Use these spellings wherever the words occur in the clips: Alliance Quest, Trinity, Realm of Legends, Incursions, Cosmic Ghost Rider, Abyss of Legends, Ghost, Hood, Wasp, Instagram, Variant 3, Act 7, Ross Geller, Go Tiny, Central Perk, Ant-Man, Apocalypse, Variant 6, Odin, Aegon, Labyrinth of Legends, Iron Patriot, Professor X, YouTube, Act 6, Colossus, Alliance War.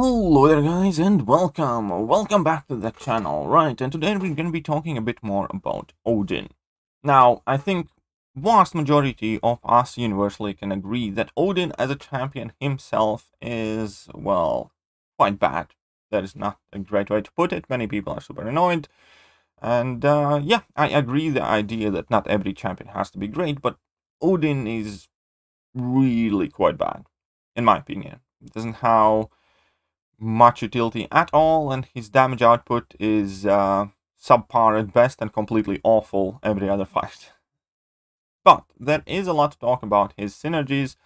Hello there guys and welcome back to the channel. Right, and today we're going to be talking a bit more about Odin. Now, I think vast majority of us universally can agree that Odin as a champion himself is, well, quite bad. That is not a great way to put it. Many people are super annoyed. And yeah, I agree the idea that not every champion has to be great, but Odin is really quite bad, in my opinion. It doesn't have much utility at all, and his damage output is subpar at best and completely awful every other fight. But there is a lot to talk about his synergies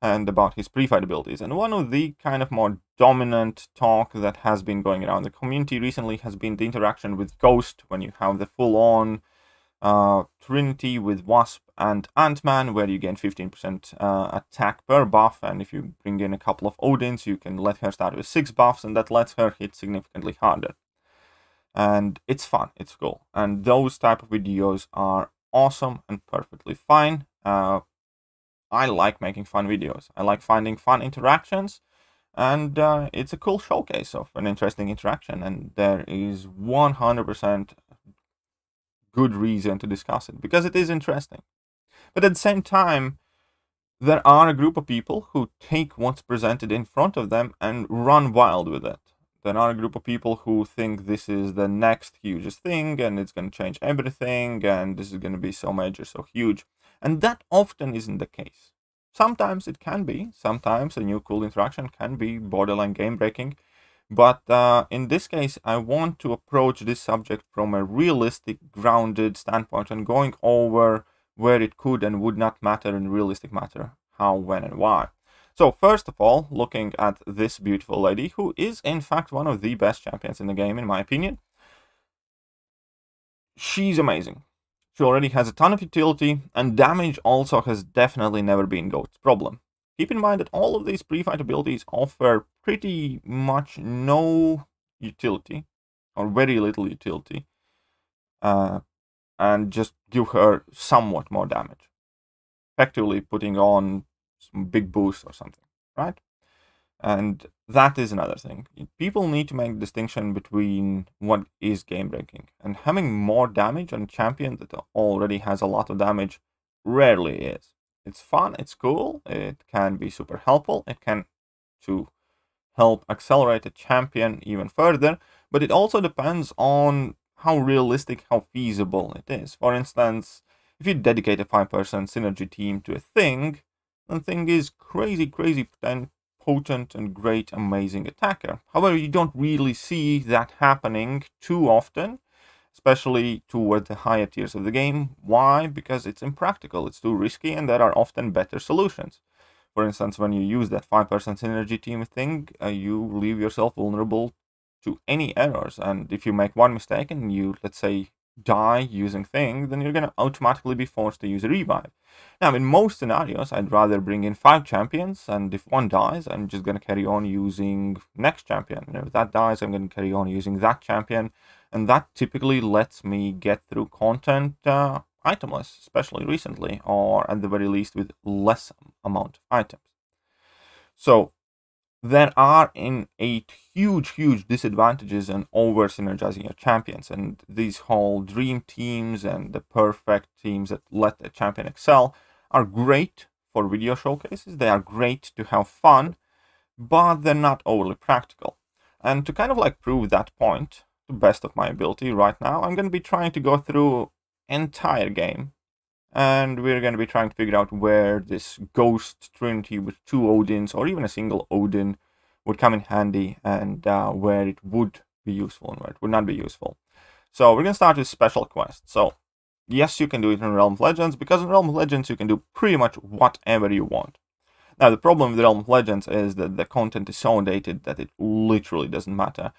and about his pre-fight abilities, and one of the kind of more dominant talk that has been going around the community recently has been the interaction with Ghost, when you have the full-on Trinity with Wasp and Ant-Man, where you gain 15% attack per buff, and if you bring in a couple of Odins, you can let her start with 6 buffs, and that lets her hit significantly harder. And it's fun, it's cool, and those type of videos are awesome and perfectly fine. I like making fun videos, I like finding fun interactions, and it's a cool showcase of an interesting interaction, and there is 100% good reason to discuss it, because it is interesting. But at the same time, there are a group of people who take what's presented in front of them and run wild with it. There are a group of people who think this is the next hugest thing, and it's going to change everything, and this is going to be so major, so huge. And that often isn't the case. Sometimes it can be. Sometimes a new cool interaction can be borderline game-breaking. But in this case, I want to approach this subject from a realistic, grounded standpoint and going over where it could and would not matter in realistic matter, how, when, and why. So first of all, looking at this beautiful lady, who is in fact one of the best champions in the game, in my opinion. She's amazing. She already has a ton of utility, and damage also has definitely never been Goat's problem. Keep in mind that all of these pre-fight abilities offer pretty much no utility, or very little utility, and just give her somewhat more damage, effectively putting on some big boost or something, right? And that is another thing. People need to make a distinction between what is game-breaking, and having more damage on a champion that already has a lot of damage rarely is. It's fun, it's cool, it can be super helpful, it can to help accelerate a champion even further, but it also depends on how realistic, how feasible it is. For instance, if you dedicate a 5-person synergy team to a thing, then thing is crazy, crazy potent and great, amazing attacker. However, you don't really see that happening too often, especially toward the higher tiers of the game. Why? Because it's impractical, it's too risky, and there are often better solutions. For instance, when you use that 5-person synergy team thing, you leave yourself vulnerable to any errors, and if you make one mistake and you, let's say, die using thing, then you're going to automatically be forced to use a revive. Now, in most scenarios, I'd rather bring in 5 champions, and if one dies, I'm just going to carry on using next champion, and if that dies, I'm going to carry on using that champion, and that typically lets me get through content itemless, especially recently, or at the very least with less amount of items. So there are innate huge disadvantages in over synergizing your champions, and these whole dream teams and the perfect teams that let a champion excel are great for video showcases. They are great to have fun, but they're not overly practical. And to kind of like prove that point to the best of my ability right now, I'm going to be trying to go through entire game, and we're going to be trying to figure out where this Ghost Trinity with 2 Odins, or even a single Odin, would come in handy, and where it would be useful and where it would not be useful. So we're going to start with special quests. So yes, you can do it in Realm of Legends, because in Realm of Legends you can do pretty much whatever you want. Now the problem with Realm of Legends is that the content is so dated that it literally doesn't matter.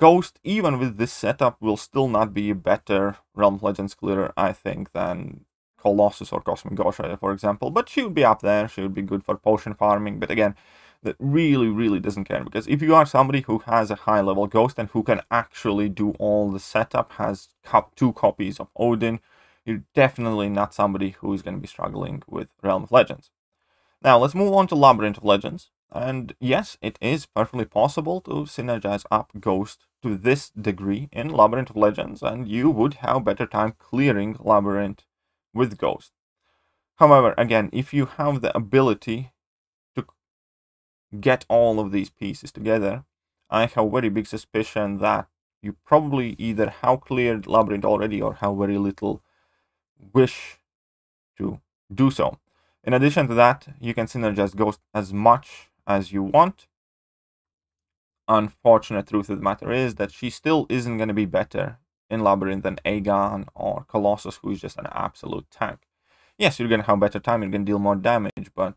Ghost, even with this setup, will still not be a better Realm of Legends clearer, I think, than Colossus or Cosmic Ghost Rider, for example, but she would be up there, she would be good for potion farming, but again, that really doesn't care, because if you are somebody who has a high level Ghost and who can actually do all the setup, has 2 copies of Odin, you're definitely not somebody who is going to be struggling with Realm of Legends. Now let's move on to Labyrinth of Legends, And yes, it is perfectly possible to synergize up Ghost to this degree in Labyrinth of Legends, and you would have better time clearing Labyrinth with Ghost. However, again, if you have the ability to get all of these pieces together, I have very big suspicion that you probably either have cleared Labyrinth already or have very little wish to do so. In addition to that, you can synergize Ghost as much as you want. Unfortunate truth of the matter is that she still isn't going to be better in Labyrinth than Aegon or Colossus, who is just an absolute tank. Yes, you're going to have better time, you're going to deal more damage, but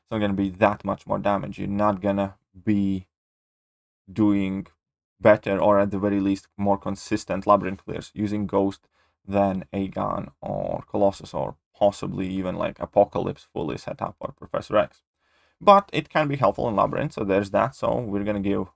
it's not going to be that much more damage. You're not going to be doing better, or at the very least more consistent Labyrinth clears using Ghost than Aegon or Colossus, or possibly even like Apocalypse fully set up, or Professor X. But it can be helpful in Labyrinth, so there's that. So we're going to give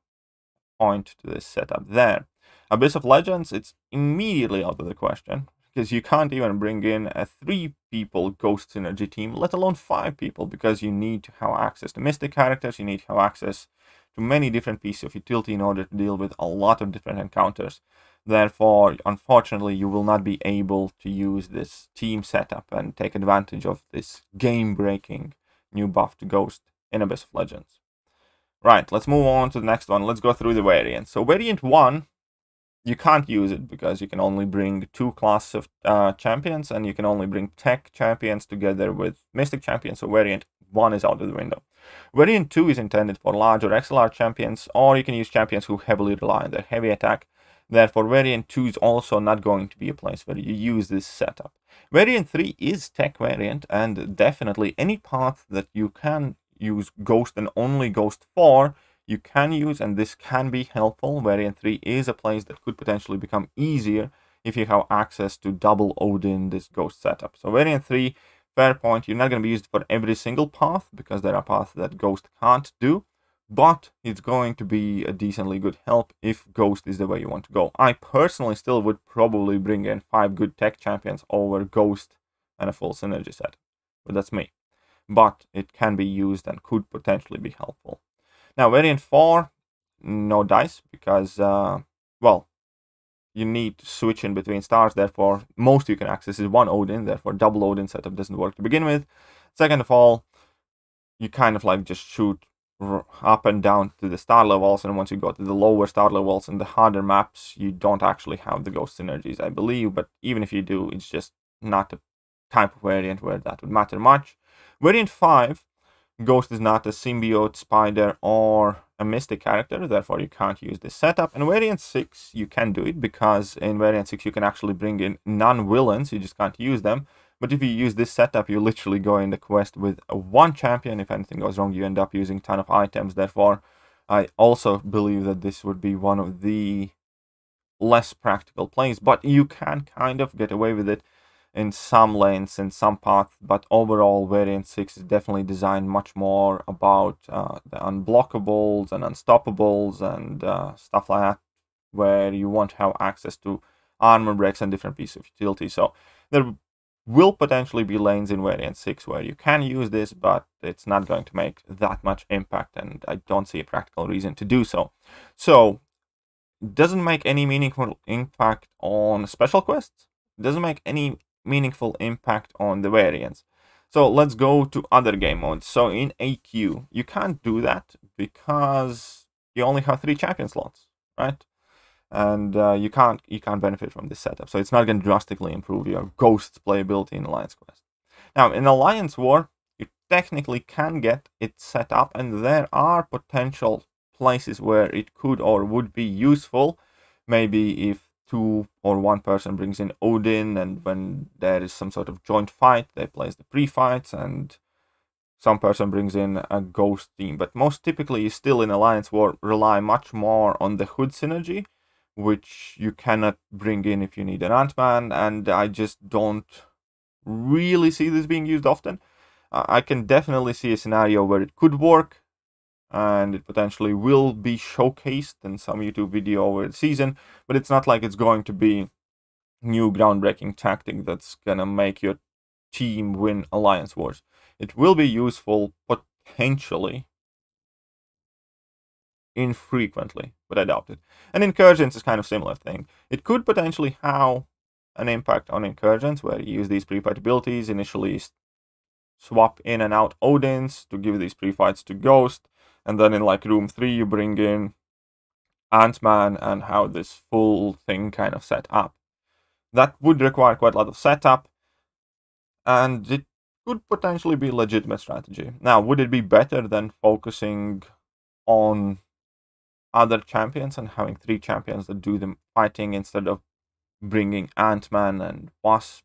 point to this setup there. Abyss of Legends, it's immediately out of the question, because you can't even bring in a 3-people Ghost synergy team, let alone 5 people, because you need to have access to mystic characters, you need to have access to many different pieces of utility in order to deal with a lot of different encounters. Therefore, unfortunately, you will not be able to use this team setup and take advantage of this game-breaking new buff to Ghost in Abyss of Legends. Right, let's move on to the next one. Let's go through the variants. So Variant 1, you can't use it because you can only bring 2 classes of champions, and you can only bring tech champions together with mystic champions, so Variant 1 is out of the window. Variant 2 is intended for large or XLR champions, or you can use champions who heavily rely on their heavy attack. Therefore, Variant 2 is also not going to be a place where you use this setup. Variant 3 is tech variant, and definitely any path that you can use Ghost and only Ghost for, you can use, and this can be helpful. Variant 3 is a place that could potentially become easier if you have access to double Odin, this Ghost setup. So Variant 3, fair point, you're not going to be used for every single path, because there are paths that Ghost can't do. But it's going to be a decently good help if Ghost is the way you want to go. I personally still would probably bring in 5 good tech champions over Ghost and a full synergy set. But that's me. But it can be used and could potentially be helpful. Now, Variant 4, no dice, because, well, you need to switch in between stars. Therefore, most you can access is 1 Odin. Therefore, double Odin setup doesn't work to begin with. Second of all, you kind of like just shoot up and down to the star levels, and once you go to the lower star levels and the harder maps, you don't actually have the Ghost synergies, I believe, but even if you do, it's just not a type of variant where that would matter much. Variant 5, Ghost is not a symbiote, spider, or a mystic character, therefore you can't use this setup. And Variant 6, you can do it, because in Variant 6 you can actually bring in non-villains, you just can't use them. But if you use this setup, you literally go in the quest with 1 champion. If anything goes wrong, you end up using a ton of items. Therefore, I also believe that this would be one of the less practical plays. But you can kind of get away with it in some lanes, in some paths. But overall, Variant 6 is definitely designed much more about the unblockables and unstoppables and stuff like that, where you won't have access to armor breaks and different pieces of utility. So there will potentially be lanes in Variant 6 where you can use this, but it's not going to make that much impact, and I don't see a practical reason to do so. So, doesn't make any meaningful impact on special quests, doesn't make any meaningful impact on the variants. So let's go to other game modes. So in AQ, you can't do that because you only have 3 champion slots, right? And you can't benefit from this setup. So it's not going to drastically improve your Ghost's playability in Alliance Quest. Now, in Alliance War, you technically can get it set up, and there are potential places where it could or would be useful. Maybe if 2 or 1 person brings in Odin, and when there is some sort of joint fight, they place the pre-fights, and some person brings in a Ghost team. But most typically, you still in Alliance War rely much more on the Hood synergy, which you cannot bring in if you need an Ant-Man, and I just don't really see this being used often. I can definitely see a scenario where it could work, and it potentially will be showcased in some YouTube video over the season, but it's not like it's going to be new groundbreaking tactic that's gonna make your team win Alliance Wars. It will be useful potentially infrequently, but I doubt it. And Incursions is kind of similar thing. It could potentially have an impact on Incursions, where you use these pre-fight abilities, initially swap in and out Odins to give these pre-fights to Ghost, and then in like room 3 you bring in Ant-Man and have this full thing kind of set up. That would require quite a lot of setup, and it could potentially be a legitimate strategy. Now, would it be better than focusing on other champions and having 3 champions that do the fighting instead of bringing Ant-Man and Wasp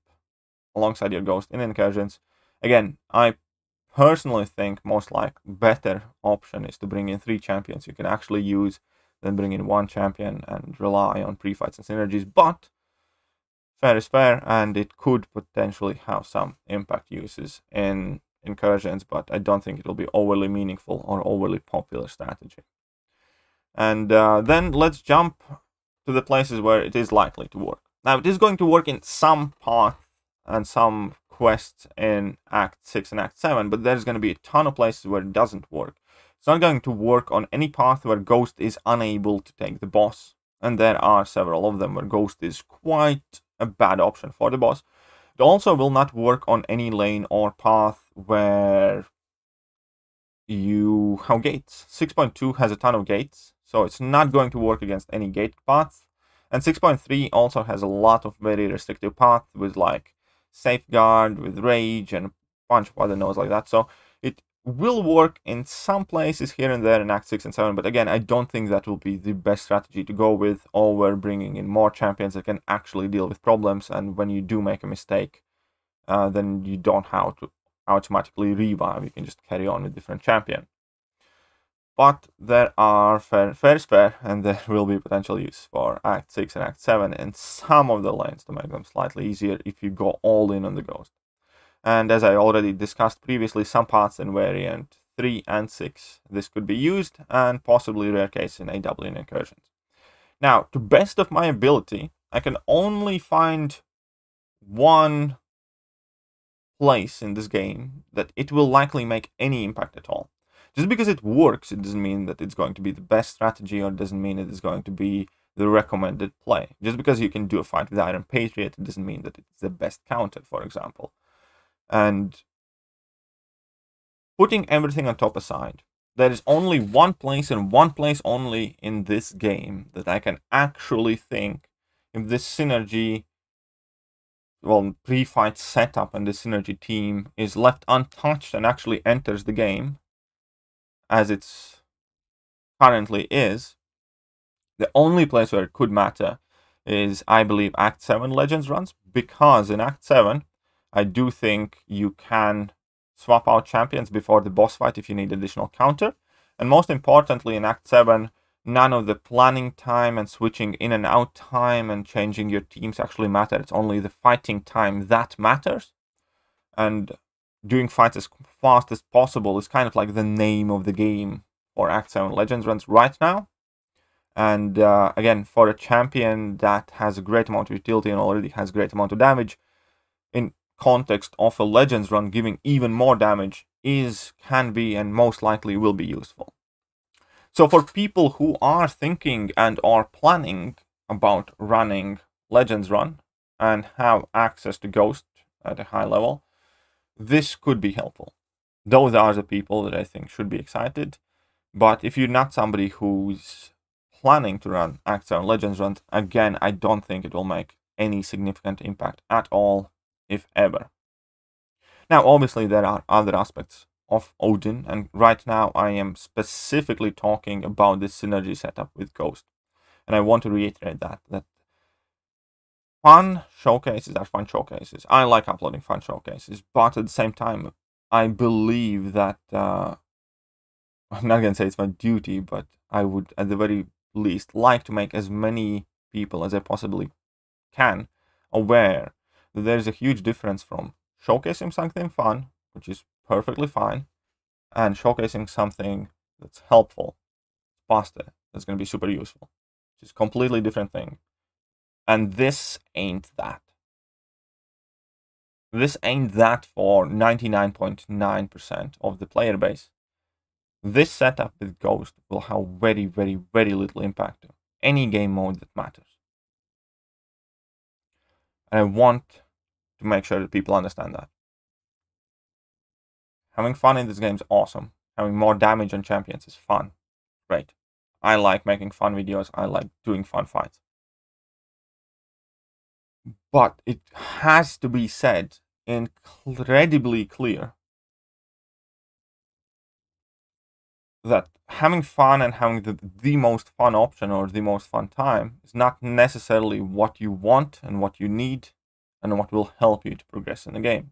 alongside your Ghost in Incursions? Again, I personally think most like better option is to bring in 3 champions you can actually use, then bring in 1 champion and rely on pre-fights and synergies. But fair is fair, and it could potentially have some impact uses in Incursions, but I don't think it will be overly meaningful or overly popular strategy. And then let's jump to the places where it is likely to work. Now, it is going to work in some paths and some quests in Act 6 and Act 7, but there's going to be a ton of places where it doesn't work. It's not going to work on any path where Ghost is unable to take the boss, and there are several of them where Ghost is quite a bad option for the boss. It also will not work on any lane or path where you have gates. 6.2 has a ton of gates, so it's not going to work against any gate paths. And 6.3 also has a lot of very restrictive paths with like Safeguard, with Rage, and a bunch of other nodes like that. So it will work in some places here and there in Act 6 and 7, but again, I don't think that will be the best strategy to go with, or we're bringing in more champions that can actually deal with problems, and when you do make a mistake, then you don't have to automatically revive, you can just carry on with different champion. But there are fair, and there will be potential use for Act 6 and Act 7 in some of the lanes to make them slightly easier if you go all in on the Ghost. And as I already discussed previously, some paths in Variant 3 and 6 this could be used, and possibly rare case in AW and Incursions. Now, to best of my ability, I can only find one place in this game that it will likely make any impact at all. Just because it works, it doesn't mean that it's going to be the best strategy, or doesn't mean it is going to be the recommended play. Just because you can do a fight with Iron Patriot, it doesn't mean that it's the best counter, for example. And putting everything on top aside, there is only one place and one place only in this game that I can actually think if this synergy, well, pre-fight setup and the synergy team is left untouched and actually enters the game, as it currently is, the only place where it could matter is, I believe, Act 7 Legends runs, because in Act 7, I do think you can swap out champions before the boss fight if you need additional counter. And most importantly, in Act 7, none of the planning time and switching in and out time and changing your teams actually matter. It's only the fighting time that matters. And doing fights as fast as possible is kind of like the name of the game for Act 7 Legends runs right now. And again, for a champion that has a great amount of utility and already has a great amount of damage, in context of a Legends run, giving even more damage is, can be, and most likely will be useful. So for people who are thinking and are planning about running Legends run and have access to Ghost at a high level, this could be helpful. Those are the people that I think should be excited. But if you're not somebody who's planning to run Act 7 Legends runs, again, I don't think it will make any significant impact at all, if ever. Now, obviously, there are other aspects of Odin, and right now I am specifically talking about this synergy setup with Ghost. And I want to reiterate that fun showcases are fun showcases. I like uploading fun showcases, but at the same time, I believe that, I'm not going to say it's my duty, but I would at the very least like to make as many people as I possibly can aware that there's a huge difference from showcasing something fun, which is perfectly fine, and showcasing something that's helpful, faster, that's going to be super useful. It's a completely different thing. And this ain't that. This ain't that for 99.9% of the player base. This setup with Ghost will have very little impact on any game mode that matters. And I want to make sure that people understand that. Having fun in this game is awesome. Having more damage on champions is fun. Great. I like making fun videos. I like doing fun fights. But it has to be said incredibly clear that having fun and having the most fun option or the most fun time is not necessarily what you want and what you need and what will help you to progress in the game.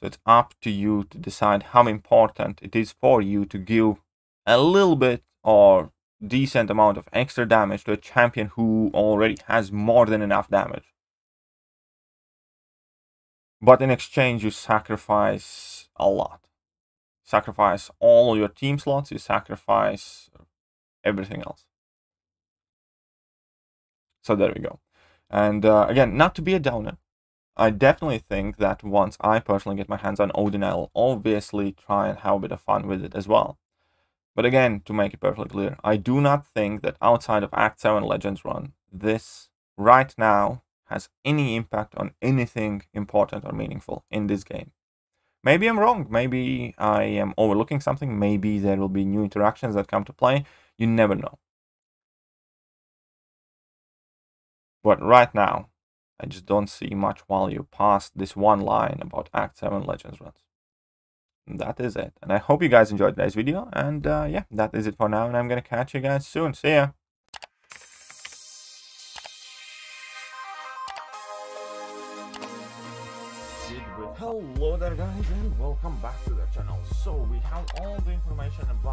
So it's up to you to decide how important it is for you to give a little bit or decent amount of extra damage to a champion who already has more than enough damage. But in exchange, you sacrifice a lot. Sacrifice all your team slots, you sacrifice everything else. So there we go. And again, not to be a downer, I definitely think that once I personally get my hands on Odin, I'll obviously try and have a bit of fun with it as well. But again, to make it perfectly clear, I do not think that outside of Act 7 Legends Run, this right now has any impact on anything important or meaningful in this game. Maybe I'm wrong, maybe I am overlooking something, maybe there will be new interactions that come to play, you never know. But right now, I just don't see much value past this one line about Act 7 Legends Runs. And that is it, and I hope you guys enjoyed today's video, and yeah, that is it for now, and I'm gonna catch you guys soon, see ya! Hello there guys and welcome back to the channel. So we have all the information about